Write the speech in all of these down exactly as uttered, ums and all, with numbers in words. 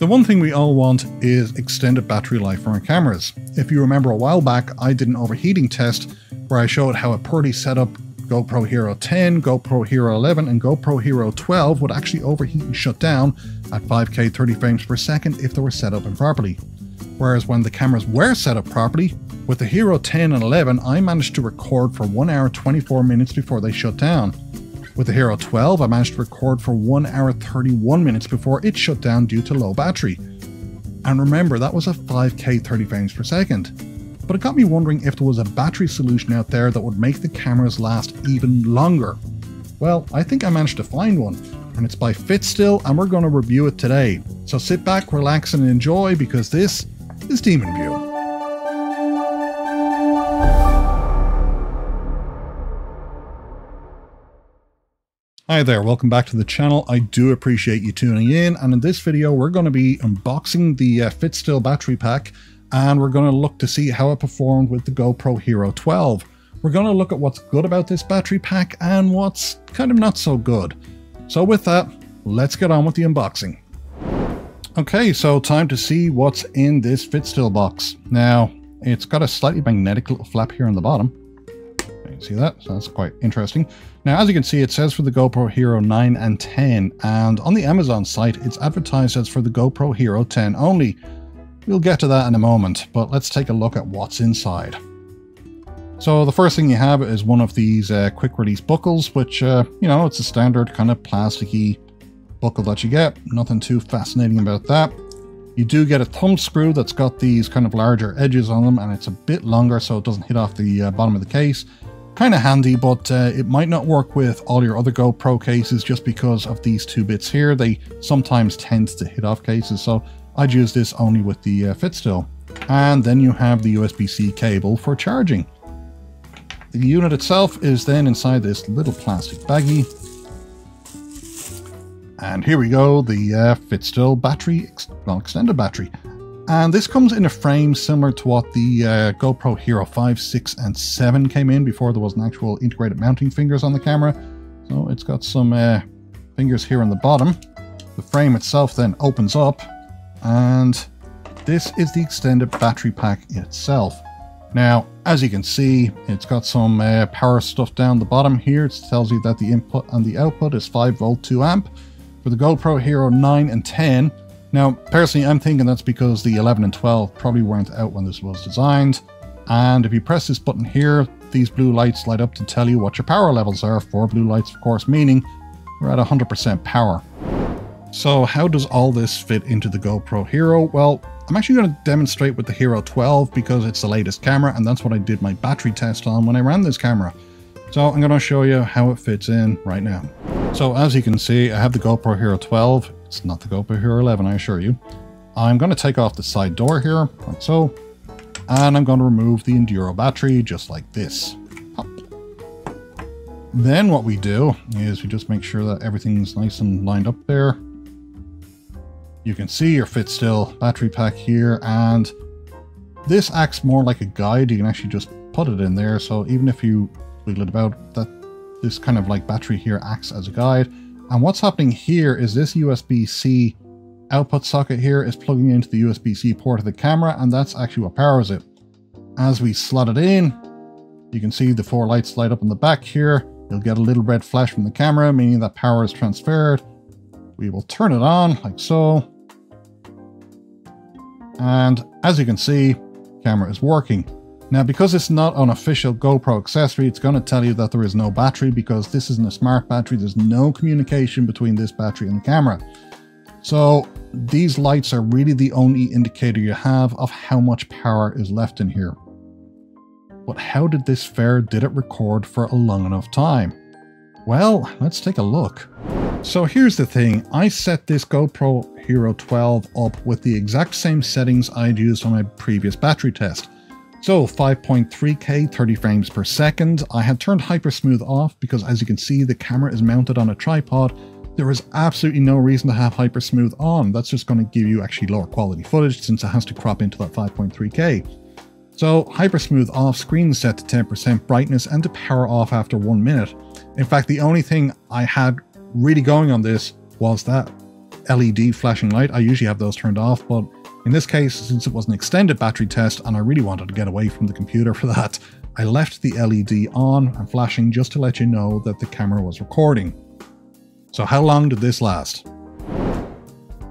The one thing we all want is extended battery life from our cameras. If you remember a while back, I did an overheating test where I showed how a poorly set up GoPro Hero ten, GoPro Hero eleven, and GoPro Hero twelve would actually overheat and shut down at five K thirty frames per second if they were set up improperly. Whereas when the cameras were set up properly, with the Hero ten and eleven, I managed to record for one hour twenty-four minutes before they shut down. With the Hero twelve, I managed to record for one hour thirty-one minutes before it shut down due to low battery. And remember, that was a five K thirty frames per second. But it got me wondering if there was a battery solution out there that would make the cameras last even longer. Well, I think I managed to find one, and it's by FitStill, and we're going to review it today. So sit back, relax, and enjoy, because this is Demon View. Hi there, welcome back to the channel. I do appreciate you tuning in, and in this video we're going to be unboxing the uh, FitStill battery pack, and we're going to look to see how it performed with the GoPro Hero twelve. We're going to look at what's good about this battery pack and what's kind of not so good. So with that, let's get on with the unboxing. Okay, so time to see what's in this FitStill box. Now, it's got a slightly magnetic little flap here on the bottom. See that? So that's quite interesting. Now, as you can see, it says for the GoPro Hero nine and ten, and on the Amazon site, it's advertised as for the GoPro Hero ten only. We'll get to that in a moment, but let's take a look at what's inside. So the first thing you have is one of these uh, quick release buckles, which, uh, you know, it's a standard kind of plasticky buckle that you get. Nothing too fascinating about that. You do get a thumb screw that's got these kind of larger edges on them, and it's a bit longer so it doesn't hit off the uh, bottom of the case. Kind of handy, but uh, it might not work with all your other GoPro cases just because of these two bits here. They sometimes tend to hit off cases, so I'd use this only with the uh, FitStill. And then you have the U S B C cable for charging. The unit itself is then inside this little plastic baggie. And here we go, the uh, FitStill battery, ex well, extended battery. And this comes in a frame similar to what the uh, GoPro Hero five, six, and seven came in before there was an actual integrated mounting fingers on the camera. So it's got some uh, fingers here on the bottom. The frame itself then opens up, and this is the extended battery pack itself. Now, as you can see, it's got some uh, power stuff down the bottom here. It tells you that the input and the output is five volt, two amp. For the GoPro Hero nine and ten, now, personally, I'm thinking that's because the eleven and twelve probably weren't out when this was designed. And if you press this button here, these blue lights light up to tell you what your power levels are. Four blue lights, of course, meaning we're at one hundred percent power. So how does all this fit into the GoPro Hero? Well, I'm actually going to demonstrate with the Hero twelve because it's the latest camera, and that's what I did my battery test on when I ran this camera. So I'm going to show you how it fits in right now. So as you can see, I have the GoPro Hero twelve. It's not the GoPro Hero eleven, I assure you. I'm going to take off the side door here, like so, and I'm going to remove the Enduro battery just like this. Hop. Then what we do is we just make sure that everything's nice and lined up there. You can see your FitStill battery pack here, and this acts more like a guide. You can actually just put it in there, so even if you wiggle it about, that this kind of like battery here acts as a guide. And what's happening here is this U S B C output socket here is plugging into the U S B C port of the camera, and that's actually what powers it. As we slot it in, you can see the four lights light up in the back here. You'll get a little red flash from the camera, meaning that power is transferred. We will turn it on, like so. And as you can see, the camera is working. Now, because it's not an official GoPro accessory, it's going to tell you that there is no battery because this isn't a smart battery. There's no communication between this battery and the camera. So these lights are really the only indicator you have of how much power is left in here. But how did this fare? Did it record for a long enough time? Well, let's take a look. So here's the thing. I set this GoPro Hero twelve up with the exact same settings I'd used on my previous battery test. So five point three K, thirty frames per second. I had turned HyperSmooth off because, as you can see, the camera is mounted on a tripod. There is absolutely no reason to have HyperSmooth on. That's just going to give you actually lower quality footage since it has to crop into that five point three K. So HyperSmooth off, screen set to ten percent brightness, and to power off after one minute. In fact, the only thing I had really going on this was that L E D flashing light. I usually have those turned off, but in this case, since it was an extended battery test and I really wanted to get away from the computer for that, I left the L E D on and flashing just to let you know that the camera was recording. So how long did this last?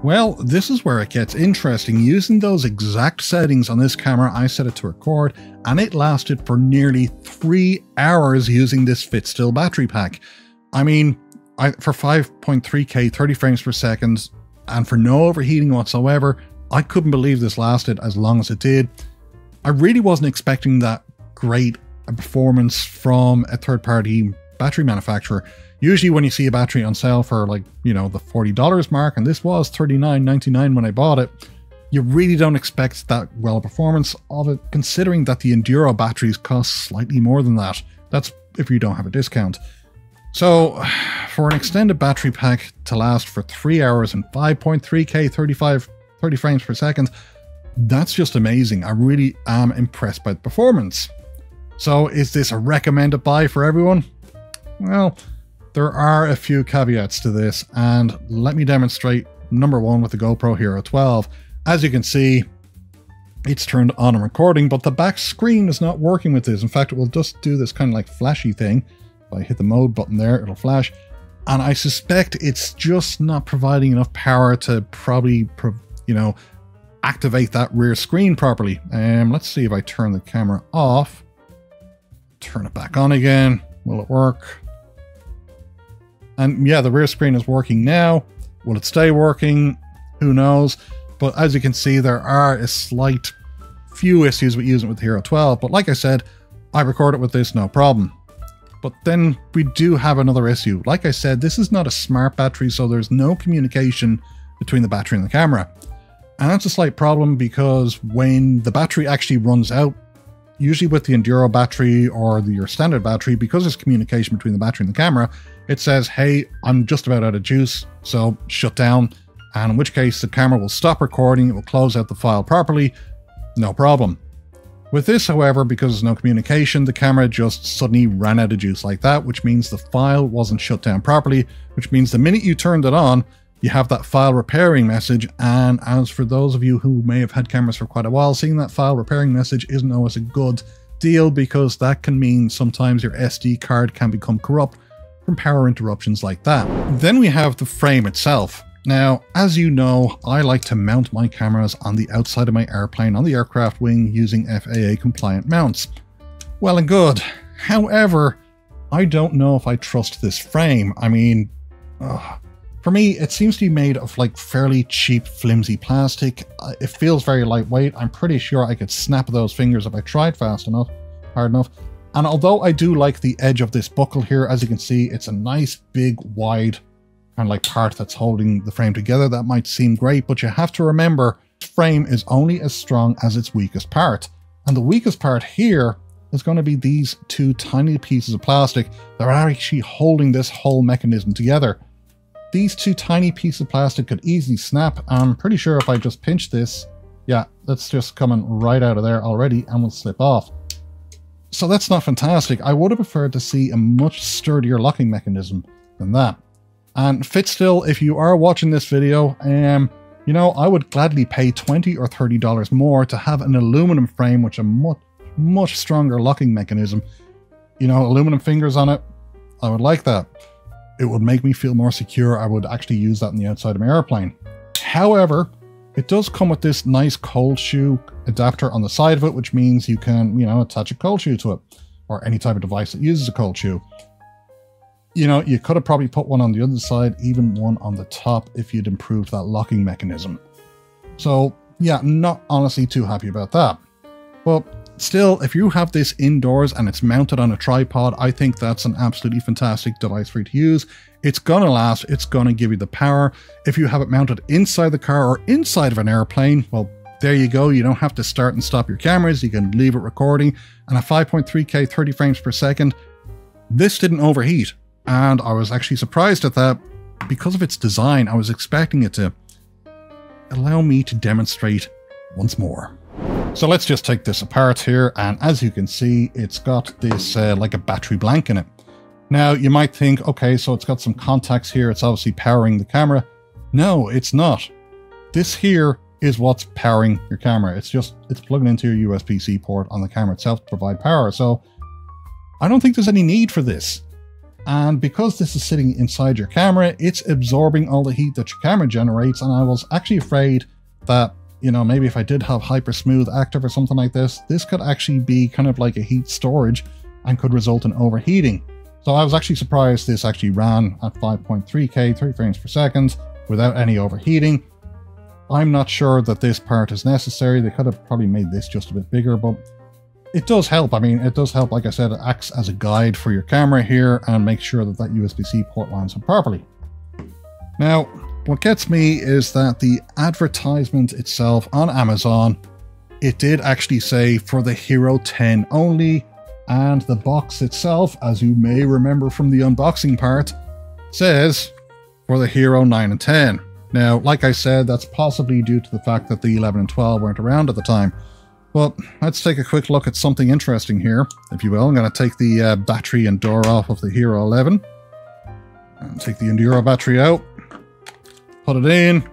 Well, this is where it gets interesting. Using those exact settings on this camera, I set it to record, and it lasted for nearly three hours using this FitStill battery pack. I mean, I, for five point three K, thirty frames per second, and for no overheating whatsoever, I couldn't believe this lasted as long as it did. I really wasn't expecting that great a performance from a third-party battery manufacturer. Usually when you see a battery on sale for like, you know, the forty dollar mark, and this was thirty-nine ninety-nine when I bought it, you really don't expect that well a performance of it, considering that the Enduro batteries cost slightly more than that. That's if you don't have a discount. So for an extended battery pack to last for three hours and five point three K, thirty-five, thirty frames per second, that's just amazing. I really am impressed by the performance. So is this a recommended buy for everyone? Well, there are a few caveats to this, and let me demonstrate number one with the GoPro Hero twelve. As you can see, it's turned on and recording, but the back screen is not working with this. In fact, it will just do this kind of like flashy thing. If I hit the mode button there, it'll flash. And I suspect it's just not providing enough power to probably, you know, activate that rear screen properly. And um, let's see if I turn the camera off, turn it back on again. Will it work? And yeah, the rear screen is working now. Will it stay working? Who knows? But as you can see, there are a slight few issues with using it with Hero twelve. But like I said, I record it with this, no problem. But then we do have another issue. Like I said, this is not a smart battery, so there's no communication between the battery and the camera. And that's a slight problem because when the battery actually runs out, usually with the Enduro battery or the, your standard battery, because there's communication between the battery and the camera, it says, hey, I'm just about out of juice, so shut down. And in which case the camera will stop recording, it will close out the file properly, no problem. With this, however, because there's no communication, the camera just suddenly ran out of juice like that, which means the file wasn't shut down properly, which means the minute you turned it on, you have that file repairing message. And as for those of you who may have had cameras for quite a while, seeing that file repairing message isn't always a good deal, because that can mean sometimes your S D card can become corrupt from power interruptions like that. Then we have the frame itself. Now, as you know, I like to mount my cameras on the outside of my airplane on the aircraft wing using F A A compliant mounts. Well and good. However, I don't know if I trust this frame. I mean, ugh. For me, it seems to be made of like fairly cheap, flimsy plastic. It feels very lightweight. I'm pretty sure I could snap those fingers if I tried fast enough, hard enough. And although I do like the edge of this buckle here, as you can see, it's a nice, big, wide kind of like part that's holding the frame together. That might seem great, but you have to remember, the frame is only as strong as its weakest part. And the weakest part here is going to be these two tiny pieces of plastic that are actually holding this whole mechanism together. These two tiny pieces of plastic could easily snap. I'm pretty sure if I just pinch this, yeah, that's just coming right out of there already and will slip off. So that's not fantastic. I would have preferred to see a much sturdier locking mechanism than that. And FitStill, if you are watching this video, um, you know, I would gladly pay twenty or thirty dollars more to have an aluminum frame, which a much, much stronger locking mechanism, you know, aluminum fingers on it. I would like that. It would make me feel more secure. I would actually use that on the outside of my airplane. However, it does come with this nice cold shoe adapter on the side of it, which means you can, you know, attach a cold shoe to it or any type of device that uses a cold shoe. You know, you could have probably put one on the other side, even one on the top, if you'd improved that locking mechanism. So yeah, I'm not honestly too happy about that. But still, if you have this indoors and it's mounted on a tripod, I think that's an absolutely fantastic device for you to use. It's gonna last, it's gonna give you the power. If you have it mounted inside the car or inside of an airplane, well, there you go. You don't have to start and stop your cameras. You can leave it recording. And at five point three K, thirty frames per second, this didn't overheat. And I was actually surprised at that because of its design. I was expecting it to. Allow me to demonstrate once more. So let's just take this apart here, and as you can see, it's got this uh, like a battery blank in it. Now you might think, okay, so it's got some contacts here, it's obviously powering the camera. No, it's not. This here is what's powering your camera. It's just, it's plugging into your U S B C port on the camera itself to provide power. So I don't think there's any need for this. And because this is sitting inside your camera, it's absorbing all the heat that your camera generates. And I was actually afraid that, you know, maybe if I did have HyperSmooth active or something like this, this could actually be kind of like a heat storage and could result in overheating. So I was actually surprised this actually ran at five point three K, thirty frames per second, without any overheating. I'm not sure that this part is necessary. They could have probably made this just a bit bigger, but it does help. I mean, it does help. Like I said, it acts as a guide for your camera here and make sure that that U S B C port lines up properly. Now, what gets me is that the advertisement itself on Amazon, it did actually say for the Hero ten only, and the box itself, as you may remember from the unboxing part, says for the Hero nine and ten. Now, like I said, that's possibly due to the fact that the eleven and twelve weren't around at the time. But let's take a quick look at something interesting here, if you will. I'm going to take the uh, battery and door off of the Hero eleven. And take the Enduro battery out. Put it in.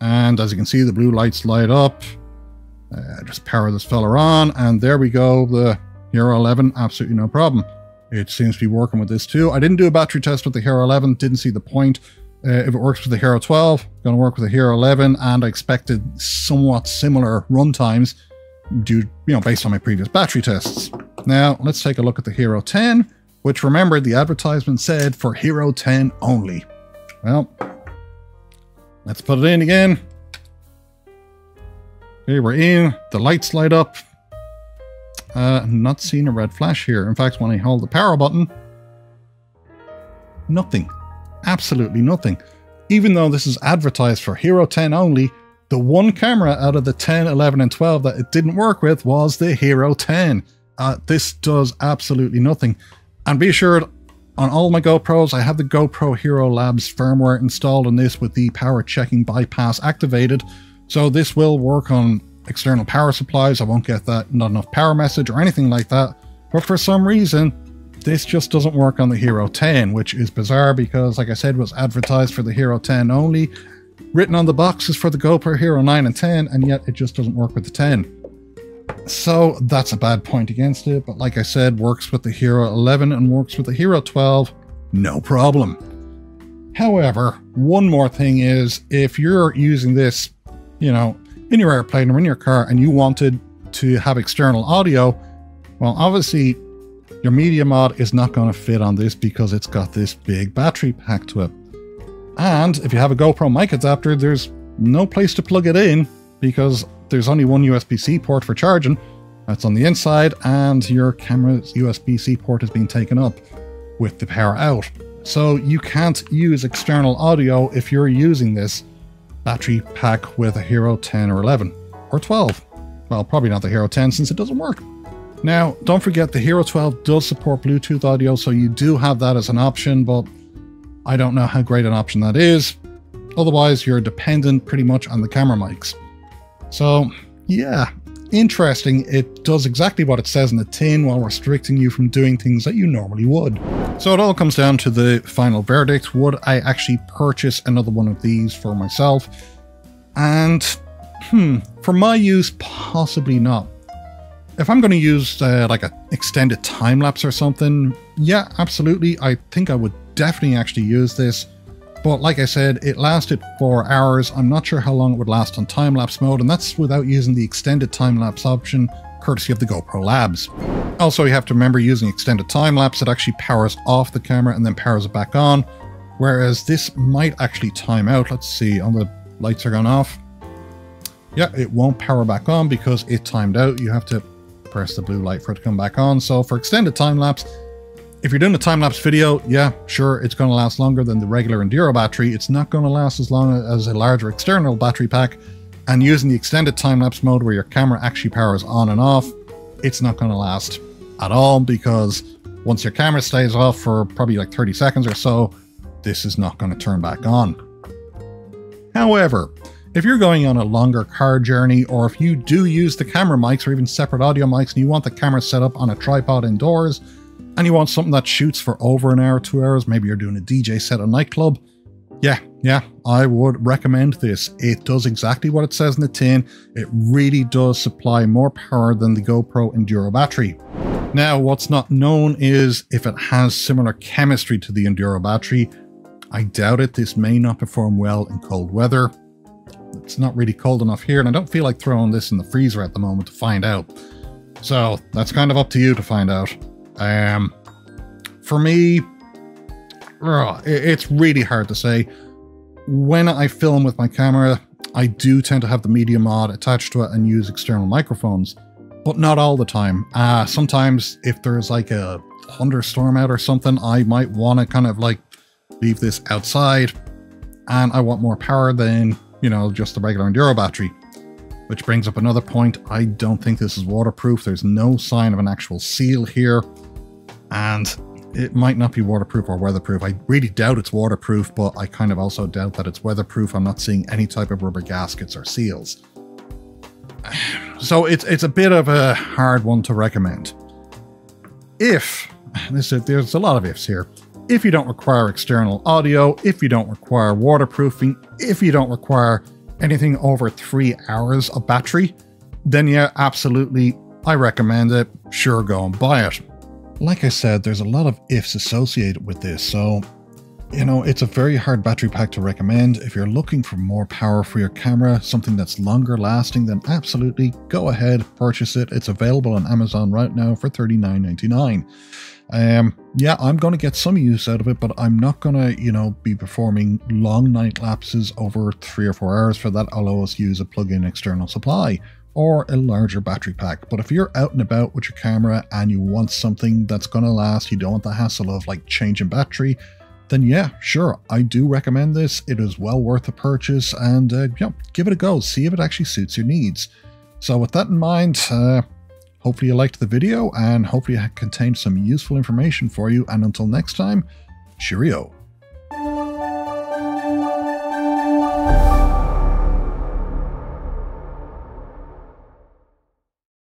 And as you can see, the blue lights light up. Uh, just power this fella on. And there we go. The Hero eleven, absolutely no problem. It seems to be working with this too. I didn't do a battery test with the Hero eleven. Didn't see the point. Uh, if it works with the Hero twelve, going to work with the Hero eleven, and I expected somewhat similar run times due, you know, based on my previous battery tests. Now, let's take a look at the Hero ten, which, remember, the advertisement said for Hero ten only. Well, let's put it in again. Okay, we're in. The lights light up. Uh, I'm not seeing a red flash here. In fact, when I hold the power button, nothing. Absolutely nothing. Even though this is advertised for Hero ten only, the one camera out of the ten, eleven, and twelve that it didn't work with was the Hero ten. Uh, this does absolutely nothing. And be assured, on all my GoPros, I have the GoPro Hero Labs firmware installed on this with the power checking bypass activated. So this will work on external power supplies. I won't get that not enough power message or anything like that. But for some reason, this just doesn't work on the Hero ten, which is bizarre because, like I said, was advertised for the Hero ten only. Written on the box is for the GoPro Hero nine and ten, and yet it just doesn't work with the ten. So that's a bad point against it, but like I said, works with the Hero eleven and works with the Hero twelve, no problem. However, one more thing is, if you're using this, you know, in your airplane or in your car, and you wanted to have external audio, well, obviously, your media mod is not going to fit on this because it's got this big battery pack to it. And if you have a GoPro mic adapter, there's no place to plug it in because there's only one U S B C port for charging. That's on the inside, and your camera's U S B C port is being taken up with the power out. So you can't use external audio if you're using this battery pack with a Hero ten or eleven or twelve. Well, probably not the Hero ten since it doesn't work. Now, don't forget the Hero twelve does support Bluetooth audio, so you do have that as an option, but I don't know how great an option that is. Otherwise, you're dependent pretty much on the camera mics. So, yeah, interesting. It does exactly what it says in the tin while restricting you from doing things that you normally would. So it all comes down to the final verdict. Would I actually purchase another one of these for myself? And, hmm, for my use, possibly not. If I'm going to use uh, like an extended time lapse or something, yeah, absolutely. I think I would definitely actually use this. But like I said, it lasted four hours. I'm not sure how long it would last on time lapse mode, and that's without using the extended time lapse option, courtesy of the GoPro Labs. Also, you have to remember, using extended time lapse, it actually powers off the camera and then powers it back on. Whereas this might actually time out. Let's see, all the lights are gone off. Yeah, it won't power back on because it timed out. You have to press the blue light for it to come back on. So for extended time lapse, if you're doing a time lapse video, yeah, sure, it's going to last longer than the regular Enduro battery. It's not going to last as long as a larger external battery pack. And using the extended time lapse mode where your camera actually powers on and off, it's not going to last at all because once your camera stays off for probably like thirty seconds or so, this is not going to turn back on. However, if you're going on a longer car journey, or if you do use the camera mics or even separate audio mics and you want the camera set up on a tripod indoors and you want something that shoots for over an hour, two hours, maybe you're doing a D J set at a nightclub, yeah, yeah, I would recommend this. It does exactly what it says in the tin. It really does supply more power than the GoPro Enduro battery. Now, what's not known is if it has similar chemistry to the Enduro battery. I doubt it. This may not perform well in cold weather. It's not really cold enough here, and I don't feel like throwing this in the freezer at the moment to find out. So that's kind of up to you to find out. Um, for me, it's really hard to say. When I film with my camera, I do tend to have the media mod attached to it and use external microphones, but not all the time. Uh, sometimes if there's like a thunderstorm out or something, I might want to kind of like leave this outside, and I want more power than, you know, just the regular Enduro battery. Which brings up another point. I don't think this is waterproof. There's no sign of an actual seal here, and it might not be waterproof or weatherproof. I really doubt it's waterproof, but I kind of also doubt that it's weatherproof. I'm not seeing any type of rubber gaskets or seals. So it's it's a bit of a hard one to recommend. If, this is, there's a lot of ifs here. If you don't require external audio, if you don't require waterproofing, if you don't require anything over three hours of battery, then yeah, absolutely, I recommend it. Sure, go and buy it. Like I said, there's a lot of ifs associated with this, so, you know, it's a very hard battery pack to recommend. If you're looking for more power for your camera, something that's longer lasting, then absolutely go ahead, purchase it. It's available on Amazon right now for thirty-nine ninety-nine. Um, yeah, I'm going to get some use out of it, but I'm not going to, you know, be performing long night lapses over three or four hours. For that, I'll always use a plug-in external supply or a larger battery pack. But if you're out and about with your camera and you want something that's going to last, you don't want the hassle of like changing battery, then yeah, sure, I do recommend this. It is well worth the purchase, and uh, yeah, give it a go. See if it actually suits your needs. So with that in mind, uh, hopefully you liked the video, and hopefully it contained some useful information for you. And until next time, cheerio.